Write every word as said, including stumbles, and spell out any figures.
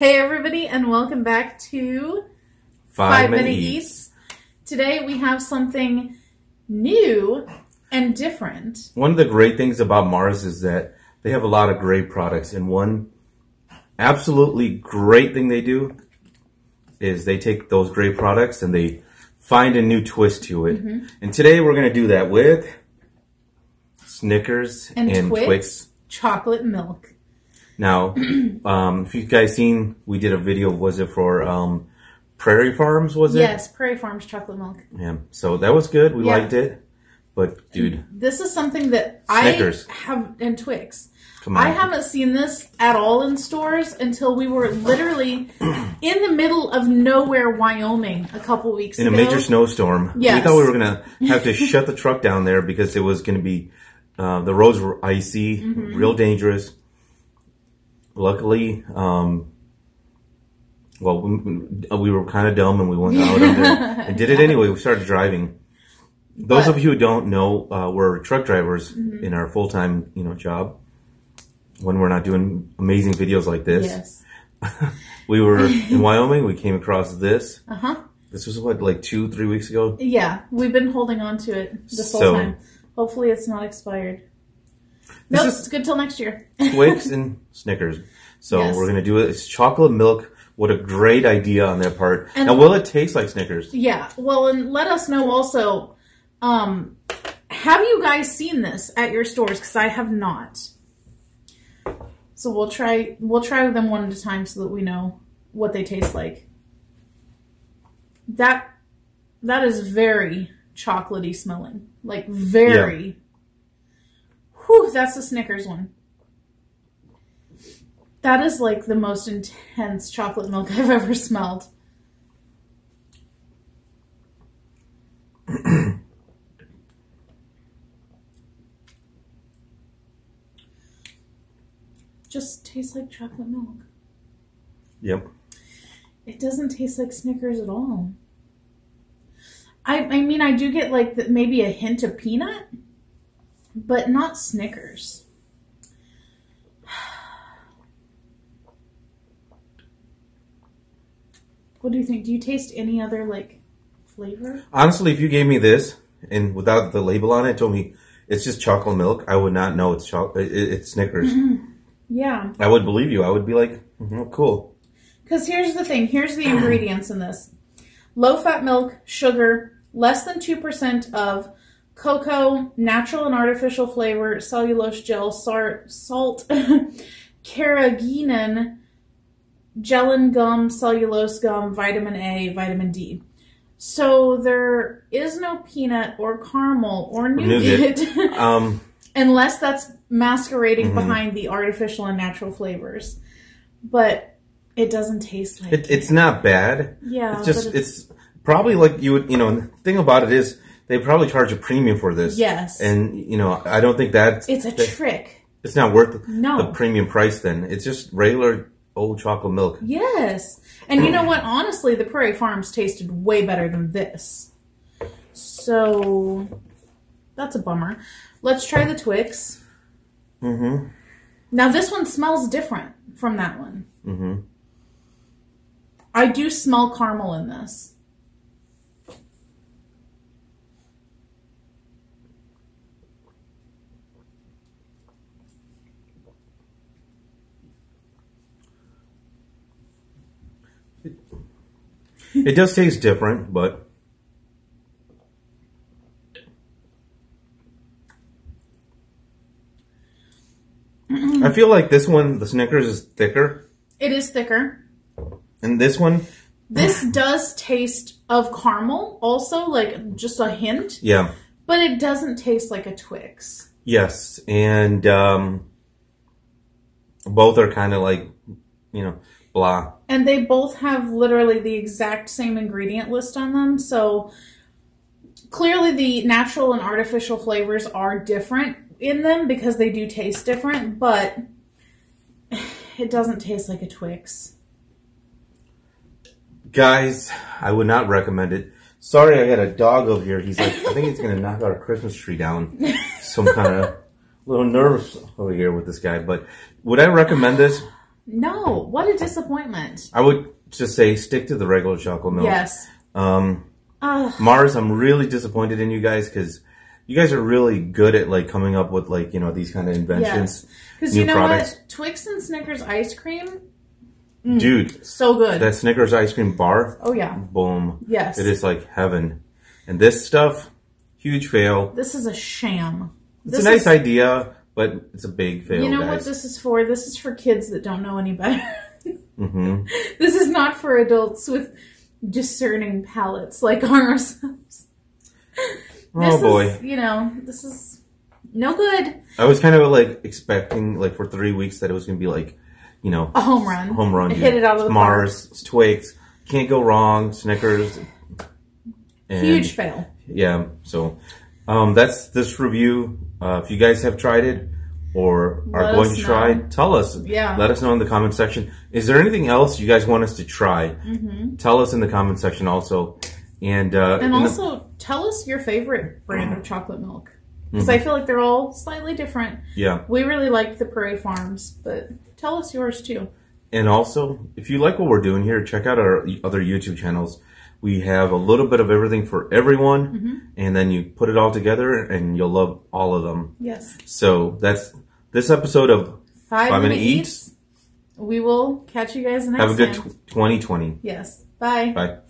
Hey everybody, and welcome back to five minute eats. Today we have something new and different. One of the great things about Mars is that they have a lot of great products, and one absolutely great thing they do is they take those great products and they find a new twist to it. Mm-hmm. And today we're going to do that with Snickers and, and Twix, Twix chocolate milk. Now, um, if you guys seen, we did a video, was it for um, Prairie Farms, was it? Yes, Prairie Farms chocolate milk. Yeah, so that was good. We yeah. liked it. But, dude. This is something that Snickers. I have, and Twix. Come on. I haven't seen this at all in stores until we were literally in the middle of nowhere, Wyoming, a couple weeks in ago. In a major snowstorm. Yes. We thought we were going to have to shut the truck down there because it was going to be, uh, the roads were icy, mm-hmm. real dangerous. Luckily, um, well, we, we were kind of dumb and we went out on there and did it anyway. We started driving. Those but, of you who don't know, uh, we're truck drivers mm-hmm. in our full-time, you know, job. When we're not doing amazing videos like this, yes. we were in Wyoming. We came across this. Uh huh. This was what, like two, three weeks ago. Yeah, we've been holding on to it this so, whole time. Hopefully, it's not expired. No, nope, it's good till next year. Twix and Snickers. So yes. we're going to do it. It's chocolate milk. What a great idea on their part. And now, will it taste like Snickers? Yeah. Well, and let us know also, um, have you guys seen this at your stores? Because I have not. So we'll try, we'll try them one at a time so that we know what they taste like. That, that is very chocolatey smelling. Like very... Yeah. Whew, that's the Snickers one. That is like the most intense chocolate milk I've ever smelled. Just tastes like chocolate milk. Yep. It doesn't taste like Snickers at all. I, I mean, I do get like the, maybe a hint of peanut. But not Snickers. What do you think? Do you taste any other, like, flavor? Honestly, if you gave me this, and without the label on it, told me it's just chocolate milk, I would not know it's chocolate. It's Snickers. Mm-hmm. Yeah. I would believe you. I would be like, mm-hmm, cool. Because here's the thing. Here's the ingredients in this. Low-fat milk, sugar, less than two percent of... cocoa, natural and artificial flavor, cellulose gel, salt, salt carrageenan, gelatin gum, cellulose gum, vitamin A, vitamin D. So there is no peanut or caramel or nougat, nougat. Um, unless that's masquerading mm-hmm. behind the artificial and natural flavors. But it doesn't taste like it, it. It's not bad. Yeah, it's just it's, it's probably like you would. You know, the thing about it is. They probably charge a premium for this. Yes. And, you know, I don't think that's... It's a that, trick. It's not worth no. the premium price then. It's just regular old chocolate milk. Yes. And you know what? Honestly, the Prairie Farms tasted way better than this. So, that's a bummer. Let's try the Twix. Mm-hmm. Now, this one smells different from that one. Mm-hmm. I do smell caramel in this. It does taste different, but I feel like this one, the Snickers, is thicker. It is thicker. And this one? This does taste of caramel also, like just a hint. Yeah. But it doesn't taste like a Twix. Yes, and um, both are kind of like, you know... Blah. And they both have literally the exact same ingredient list on them. So clearly the natural and artificial flavors are different in them because they do taste different, but it doesn't taste like a Twix. Guys, I would not recommend it. Sorry, I got a dog over here. He's like, I think he's going to knock our Christmas tree down. Some kind of little nervous over here with this guy. But would I recommend this? No, what a disappointment. I would just say stick to the regular chocolate milk. Yes. Um, uh, Mars, I'm really disappointed in you guys because you guys are really good at like coming up with like, you know, these kind of inventions. Because yes. you know products. What? Twix and Snickers ice cream. Mm, Dude. So good. That Snickers ice cream bar. Oh, yeah. Boom. Yes. It is like heaven. And this stuff, huge fail. This is a sham. It's this a nice is, idea, but it's a big fail, You know guys. What this is for? This is for kids that don't know any better. Mm-hmm. This is not for adults with discerning palates like ourselves. Oh, this boy. Is, you know, this is no good. I was kind of like expecting like for three weeks that it was going to be like, you know, a home run. Home run. Hit it out of the Mars, park. Twix, can't go wrong, Snickers. And huge fail. Yeah, so um, that's this review. Uh, if you guys have tried it or are let going to try, tell us. Yeah. Let us know in the comment section. Is there anything else you guys want us to try? Mm-hmm. Tell us in the comment section also. And, uh, and also, tell us your favorite brand of chocolate milk. Because mm-hmm. I feel like they're all slightly different. Yeah. We really like the Prairie Farms, but tell us yours too. And also, if you like what we're doing here, check out our other YouTube channels. We have a little bit of everything for everyone, mm-hmm. and then you put it all together, and you'll love all of them. Yes. So that's this episode of Five, Five Minute Eats. Eats. We will catch you guys next time. Have a good time. twenty twenty. Yes. Bye. Bye.